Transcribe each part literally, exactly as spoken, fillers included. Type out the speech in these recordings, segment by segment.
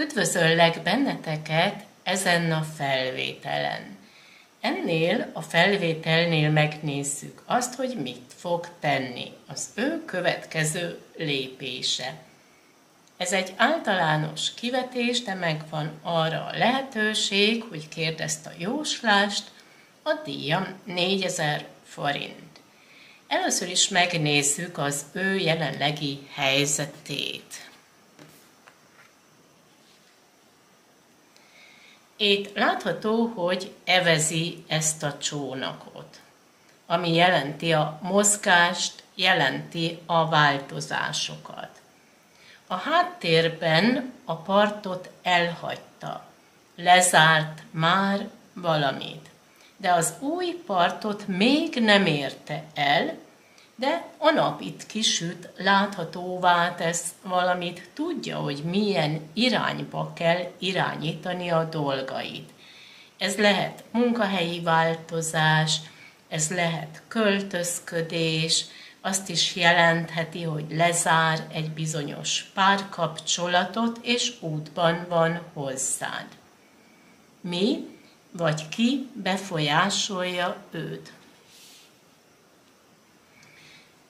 Üdvözöllek benneteket ezen a felvételen. Ennél a felvételnél megnézzük azt, hogy mit fog tenni az ő következő lépése. Ez egy általános kivetés, de megvan arra a lehetőség, hogy kérdezd a jóslást, a díjam négyezer forint. Először is megnézzük az ő jelenlegi helyzetét. Itt látható, hogy evezi ezt a csónakot, ami jelenti a mozgást, jelenti a változásokat. A háttérben a partot elhagyta, lezárt már valamit, de az új partot még nem érte el, de a nap itt kisüt, láthatóvá tesz valamit, tudja, hogy milyen irányba kell irányítani a dolgait. Ez lehet munkahelyi változás, ez lehet költözködés, azt is jelentheti, hogy lezár egy bizonyos párkapcsolatot, és útban van hozzád. Mi vagy ki befolyásolja őt?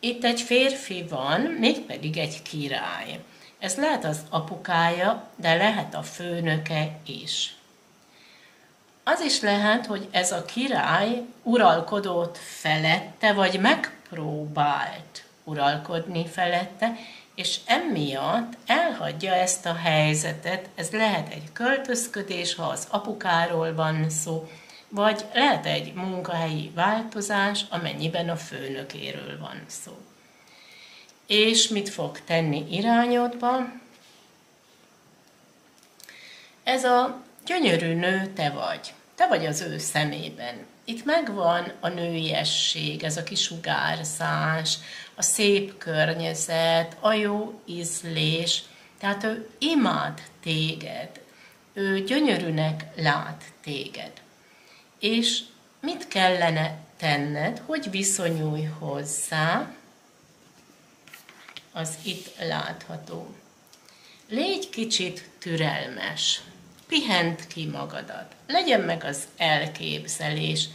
Itt egy férfi van, mégpedig egy király. Ez lehet az apukája, de lehet a főnöke is. Az is lehet, hogy ez a király uralkodott felette, vagy megpróbált uralkodni felette, és emiatt elhagyja ezt a helyzetet. Ez lehet egy költözködés, ha az apukáról van szó, vagy lehet egy munkahelyi változás, amennyiben a főnökéről van szó. És mit fog tenni irányodba? Ez a gyönyörű nő te vagy. Te vagy az ő szemében. Itt megvan a nőiesség, ez a kisugárzás, a szép környezet, a jó ízlés. Tehát ő imád téged. Ő gyönyörűnek lát téged. És mit kellene tenned, hogy viszonyulj hozzá, az itt látható. Légy kicsit türelmes, pihent ki magadat, legyen meg az elképzelés,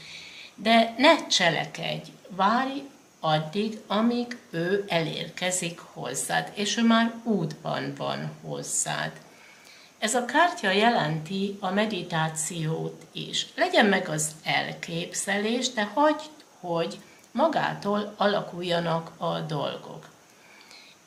de ne cselekedj, várj addig, amíg ő elérkezik hozzád, és ő már útban van hozzád. Ez a kártya jelenti a meditációt is. Legyen meg az elképzelés, de hagyd, hogy magától alakuljanak a dolgok.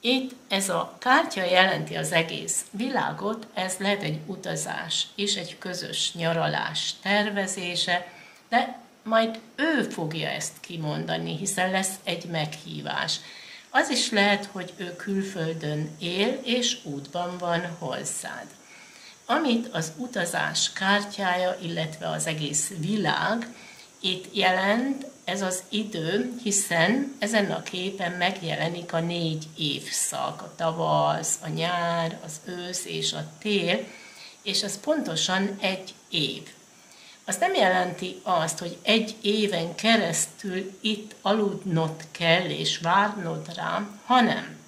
Itt ez a kártya jelenti az egész világot, ez lehet egy utazás és egy közös nyaralás tervezése, de majd ő fogja ezt kimondani, hiszen lesz egy meghívás. Az is lehet, hogy ő külföldön él és útban van hozzád. Amit az utazás kártyája, illetve az egész világ itt jelent, ez az idő, hiszen ezen a képen megjelenik a négy évszak, a tavasz, a nyár, az ősz és a tél, és ez pontosan egy év. Az nem jelenti azt, hogy egy éven keresztül itt aludnod kell és várnod rá, hanem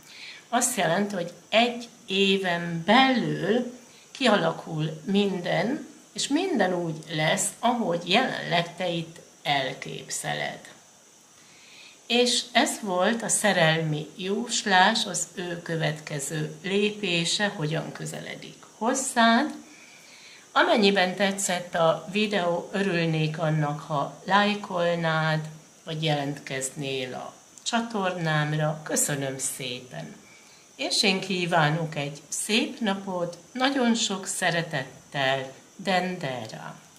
azt jelenti, hogy egy éven belül kialakul minden, és minden úgy lesz, ahogy jelenleg te itt elképzeled. És ez volt a szerelmi jóslás, az ő következő lépése, hogyan közeledik hozzád. Amennyiben tetszett a videó, örülnék annak, ha lájkolnád, vagy jelentkeznél a csatornámra. Köszönöm szépen! És én kívánok egy szép napot, nagyon sok szeretettel, Dendera!